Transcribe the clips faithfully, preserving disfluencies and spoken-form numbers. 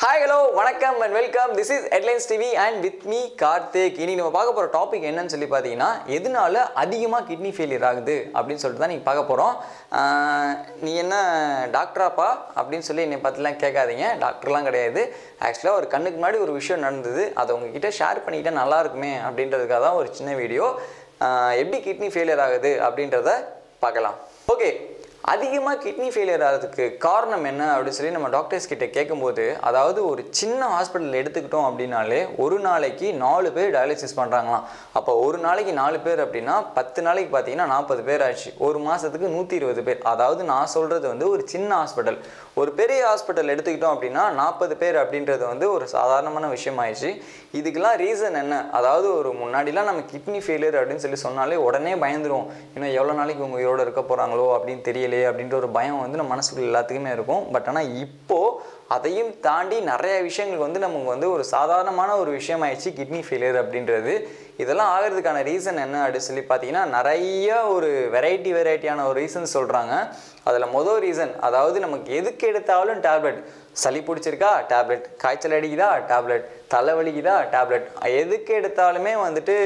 hi hello Vanakkam and welcome this is headlines TV and with me Karthik इनी நம்ம பார்க்க போற டாபிக் என்னன்னு சொல்லி பாத்தீங்கன்னா எதுனால அதிகமா கிட்னி ஃபெயிலியர் ஆகுது அப்படினு சொல்லிட்டு தான் நீங்க பார்க்க போறோம் நீ என்ன டாக்டராப்பா அப்படினு சொல்லி என்ன பத்திலாம் கேட்காதீங்க டாக்டர்லாம் கிடையாது एक्चुअली ஒரு கண்ணுக்கு முன்னாடி ஒரு விஷயம் நடந்துது அது உங்ககிட்ட ஷேர் பண்ணிட்டா நல்லா இருக்குமே அப்படின்றதுக்காக தான் ஒரு சின்ன வீடியோ எப்படி கிட்னி ஃபெயிலியர் ஆகுது அப்படின்றத பார்க்கலாம் ஓகே அதிகமா கிட்னி ஃபெயிலியர் ஆகிறதுக்கு காரணம் என்ன அப்படி சொல்லி நம்ம டாக்டர்ஸ் கிட்ட கேட்கும்போது அதாவது ஒரு சின்ன ஹாஸ்பிடல் எடுத்துக்கிட்டோம் அப்படினாலே ஒரு நாளைக்கு நாலு பேர் டயாலிசிஸ் பண்றாங்களாம் அப்ப ஒரு நாளைக்கு நாலு பேர் அப்படினா பத்து நாளைக்கு பாத்தீங்கன்னா நாற்பது பேர் ஆச்சு ஒரு மாசத்துக்கு நூற்று இருபது பேர் அதாவது நான் சொல்றது வந்து ஒரு சின்ன ஹாஸ்பிடல் ஒரு பெரிய ஹாஸ்பிடல் எடுத்துக்கிட்டோம் அப்படினா நாற்பது பேர் அப்படின்றது வந்து ஒரு சாதாரணமான விஷயம் ஆயிச்சு இதுக்குலாம் ரீசன் என்ன அதாவது ஒரு முன்னாடிலாம் நம்ம கிட்னி ஃபெயிலியர் அப்படினு சொல்லி சொன்னாலே உடனே பயந்துறோம் இன்னும் எவ்வளவு நாளைக்கு இவங்க உயிரோட இருக்க போறாங்களோ அப்படி தெரியல அப்படிங்கற ஒரு பயம் வந்து நம்ம மனசுக்குள்ள எல்லாத்துக்குமே இருக்கும் பட் ஆனா இப்போ அதையும் தாண்டி நிறைய விஷயங்கள் வந்து நமக்கு வந்து ஒரு சாதாரணமான ஒரு விஷயம் ஆயிச்சு கிட்னி ஃபெயிலியர் அப்படிங்கிறது இதெல்லாம் ஆகிறதுக்கான ரீசன் என்ன அப்படி சொல்லி பாத்தீங்கன்னா நிறைய ஒரு வெரைட்டி வெரைட்டியான ஒரு ரீசன் சொல்றாங்க அதுல முதல் ரீசன் அதாவது நமக்கு எதுக்கு எடுத்தாலும் டேப்லெட் சளி பிடிச்சிருக்கா டேப்லெட் காய்ச்சல் அடிக்குதா டேப்லெட் தலைவலிக்குதா டேப்லெட் எதுக்கு எடுத்தாலுமே வந்துட்டு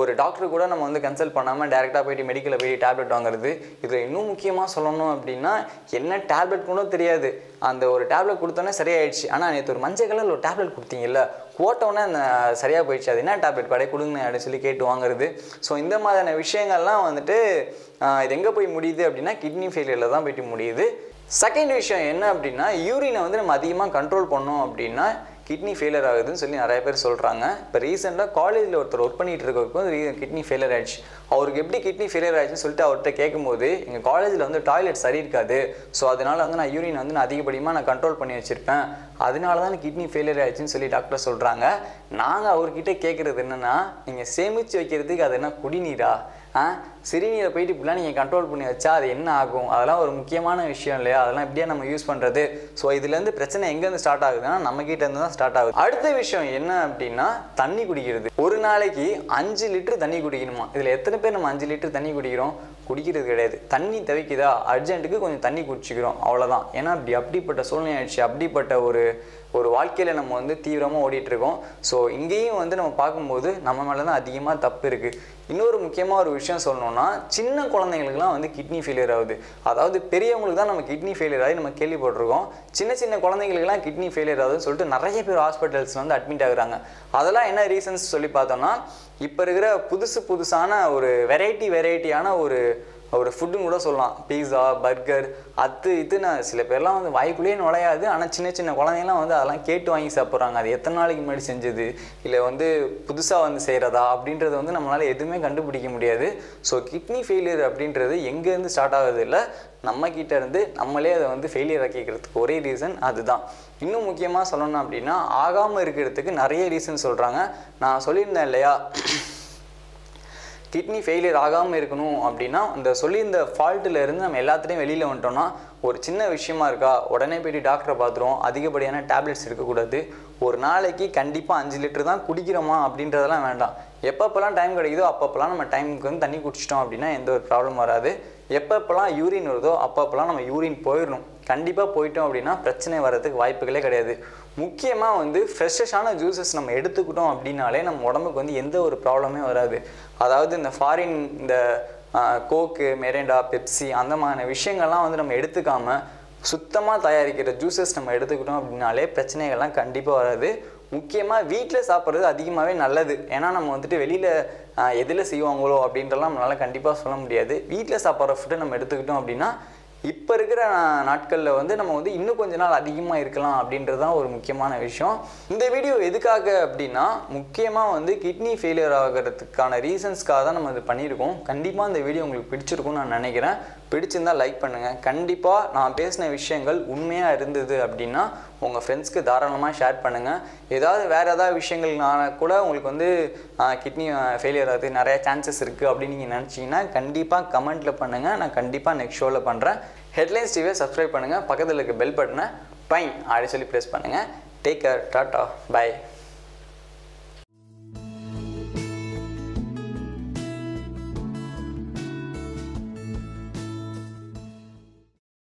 ஒரு டாக்டர் கூட நம்ம வந்து கன்சல்ட் பண்ணாம டைரக்டா போய் மெடிக்கல்ல போய் டேப்லெட் வாங்குறது இதுல இன்னும் முக்கியமா சொல்லணும் அப்படினா என்ன டேப்லெட் கூட தெரியாது அந்த ஒரு டேப்லெட் கொடுத்தனே சரியாயிடுச்சு ஆனா நேத்து ஒரு மஞ்சள் கலர்ல ஒரு டேப்லெட் கொடுத்தீங்கல போட்டோனே சரியா போயிடுச்சு அது என்ன டேப்லெட் படை கொடுங்க அப்படி சொல்லி கேட்டு வாங்குறது சோ இந்த மாதிரியான விஷயங்கள்லாம் வந்துட்டு இது எங்க போய் முடியுது அப்படினா கிட்னி ஃபெயிலியர்ல தான் போய் முடியுது செகண்ட் விஷயம் என்ன அப்படினா யூரினை வந்து நம்ம அதிகமா கண்ட்ரோல் பண்ணோம் அப்படினா கிட்னி ஃபெயிலியர் ஆகுதுன்னு சொல்லி நிறைய பேர் சொல்றாங்க இப்போ ரீசெண்டா காலேஜ்ல ஒருத்தர் ஒர்க் பண்ணிட்டு இருக்கப்போ கிட்னி ஃபெயிலியர் ஆயிடுச்சு அவருக்கு எப்படி கிட்னி ஃபெயிலியர் ஆயிடுச்சுன்னு சொல்லிட்டு அவர்கிட்ட கேட்கும்போது எங்க காலேஜ்ல வந்து டாய்லெட் சரி இருக்காது ஸோ அதனால வந்து நான் யூரின் வந்து நான் அதிகப்படியாக நான் கண்ட்ரோல் பண்ணி வச்சிருப்பேன் அதனால தான் கிட்னி ஃபெயிலியர் ஆயிடுச்சுன்னு சொல்லி டாக்டர் சொல்றாங்க நாங்கள் அவர்கிட்ட கேட்கறது என்னன்னா நீங்க சேமிச்சு வைக்கிறதுக்கு அது என்ன குடிநீரா ஆ சிறுநீரை போயிட்டு இப்படிலாம் நீங்கள் கண்ட்ரோல் பண்ணி வச்சா அது என்ன ஆகும் அதெல்லாம் ஒரு முக்கியமான விஷயம் இல்லையா அதெல்லாம் எப்படியா நம்ம யூஸ் பண்ணுறது ஸோ இதுலேருந்து பிரச்சனை எங்கேருந்து ஸ்டார்ட் ஆகுதுன்னா நம்ம கிட்ட இருந்து தான் ஸ்டார்ட் ஆகுது அடுத்த விஷயம் என்ன அப்படின்னா தண்ணி குடிக்கிறது ஒரு நாளைக்கு அஞ்சு லிட்டர் தண்ணி குடிக்கணுமா இதில் எத்தனை பேர் நம்ம அஞ்சு லிட்டர் தண்ணி குடிக்கிறோம் குடிக்கிறது கிடையாது தண்ணி தவிக்குதா அர்ஜென்ட்டுக்கு கொஞ்சம் தண்ணி குடிச்சிக்கிறோம் அவ்வளோதான் ஏன்னா அப்படி அப்படிப்பட்ட சூழ்நிலை ஆயிடுச்சு அப்படிப்பட்ட ஒரு ஒரு வாழ்க்கையில் நம்ம வந்து தீவிரமாக ஓடிட்டுருக்கோம் ஸோ இங்கேயும் வந்து நம்ம பார்க்கும்போது நம்ம மேலே தான் அதிகமாக தப்பு இருக்குது இன்னொரு முக்கியமாக ஒரு விஷயம் சொல்லணும்னா சின்ன குழந்தைங்களுக்குலாம் வந்து கிட்னி ஃபெயிலியர் ஆகுது அதாவது பெரியவங்களுக்கு தான் நம்ம கிட்னி ஃபெயிலியர் ஆகி நம்ம கேள்விப்பட்டிருக்கோம் சின்ன சின்ன குழந்தைங்களுக்குலாம் கிட்னி ஃபெயிலியர் ஆகுதுன்னு சொல்லிட்டு நிறைய பேர் ஹாஸ்பிட்டல்ஸ் வந்து அட்மிட் ஆகுறாங்க அதெல்லாம் என்ன ரீசன்ஸ் சொல்லி பார்த்தோம்னா இப்போ இருக்கிற புதுசு புதுசான ஒரு வெரைட்டி வெரைட்டியான ஒரு ஒரு ஃபுட்டுன்னு கூட சொல்லலாம் பீஸா பர்கர் அது இதுன்னு சில பேர்லாம் வந்து வாய்க்குள்ளேயே நுழையாது ஆனால் சின்ன சின்ன குழந்தைங்கலாம் வந்து அதெல்லாம் கேட்டு வாங்கி சாப்பிட்றாங்க அது எத்தனை நாளைக்கு முன்னாடி செஞ்சது இல்லை வந்து புதுசாக வந்து செய்கிறதா அப்படின்றது வந்து நம்மளால் எதுவுமே கண்டுபிடிக்க முடியாது ஸோ கிட்னி ஃபெயிலியர் அப்படின்றது எங்கேருந்து ஸ்டார்ட் ஆகுது இல்லை நம்மக்கிட்ட இருந்து நம்மளே அதை வந்து ஃபெயிலியர் ஆக்கிக்கிறதுக்கு ஒரே ரீசன் அதுதான் இன்னும் முக்கியமாக சொல்லணும் அப்படின்னா ஆகாமல் இருக்கிறதுக்கு நிறைய ரீசன் சொல்கிறாங்க நான் சொல்லியிருந்தேன் இல்லையா கிட்னி ஃபெயிலியர் ஆகாமல் இருக்கணும் அப்படின்னா இந்த சொல்லி இந்த ஃபால்ட்டில் இருந்து நம்ம எல்லாத்துலேயும் வெளியில் வந்துட்டோம்னா ஒரு சின்ன விஷயமா இருக்கா உடனே போய்ட்டு டாக்டரை பார்த்துருவோம் அதிகப்படியான டேப்லெட்ஸ் எடுக்கக்கூடாது ஒரு நாளைக்கு கண்டிப்பாக அஞ்சு லிட்டர் தான் குடிக்கிறோமா அப்படின்றதெல்லாம் வேண்டாம் எப்பப்பெல்லாம் டைம் கிடைக்குதோ அப்பப்பெல்லாம் நம்ம டைமுக்கு வந்து தண்ணி குடிச்சிட்டோம் அப்படின்னா எந்த ஒரு ப்ராப்ளம் வராது எப்பப்பெல்லாம் யூரின் வருதோ அப்பப்பெல்லாம் நம்ம யூரின் போயிடணும் கண்டிப்பாக போயிட்டோம் அப்படின்னா பிரச்சனை வர்றதுக்கு வாய்ப்புகளே கிடையாது முக்கியமாக வந்து ஃப்ரெஷ்ஷான ஜூஸஸ் நம்ம எடுத்துக்கிட்டோம் அப்படின்னாலே நம்ம உடம்புக்கு வந்து எந்த ஒரு ப்ராப்ளமே வராது அதாவது இந்த ஃபாரின் இந்த கோக்கு மெரேண்டா பெப்சி அந்த மாதிரியான விஷயங்கள்லாம் வந்து நம்ம எடுத்துக்காமல் சுத்தமாக தயாரிக்கிற ஜூஸஸ் நம்ம எடுத்துக்கிட்டோம் அப்படின்னாலே பிரச்சனைகள்லாம் கண்டிப்பாக வராது முக்கியமாக வீட்டில் சாப்பிட்றது அதிகமாகவே நல்லது ஏன்னா நம்ம வந்துட்டு வெளியில் எதில் செய்வாங்களோ அப்படின்றலாம் நம்மளால் கண்டிப்பாக சொல்ல முடியாது வீட்டில் சாப்பிட்ற ஃபுட்டை நம்ம எடுத்துக்கிட்டோம் அப்படின்னா இப்போ இருக்கிற நாட்களில் வந்து நம்ம வந்து இன்னும் கொஞ்ச நாள் அதிகமாக இருக்கலாம் அப்படின்றது தான் ஒரு முக்கியமான விஷயம் இந்த வீடியோ எதுக்காக அப்படின்னா முக்கியமாக வந்து கிட்னி ஃபெயிலியர் ஆகிறதுக்கான ரீசன்ஸ்க்காக தான் நம்ம இது பண்ணியிருக்கோம் கண்டிப்பாக இந்த வீடியோ உங்களுக்கு பிடிச்சிருக்கும்னு நான் நினைக்கிறேன் பிடிச்சிருந்தா லைக் பண்ணுங்கள் கண்டிப்பாக நான் பேசின விஷயங்கள் உண்மையாக இருந்தது அப்படின்னா உங்கள் ஃப்ரெண்ட்ஸ்க்கு தாராளமாக ஷேர் பண்ணுங்கள் ஏதாவது வேறு ஏதாவது விஷயங்கள்னால கூட உங்களுக்கு வந்து கிட்னி ஃபெயிலியர் ஆகுது நிறைய சான்சஸ் இருக்குது அப்படின்னு நீங்கள் நினச்சிங்கன்னா கண்டிப்பாக கமெண்ட்டில் பண்ணுங்கள் நான் கண்டிப்பாக நெக்ஸ்ட் ஷோவில் பண்ணுறேன் ஹெட்லைன்ஸ் டிவியை சப்ஸ்கிரைப் பண்ணுங்கள் பக்கத்தில் இருக்க பெல் பட்டனை பைன் அப்படி சொல்லி ப்ரெஸ் பண்ணுங்கள் டேக் கேர் டாட்டா பை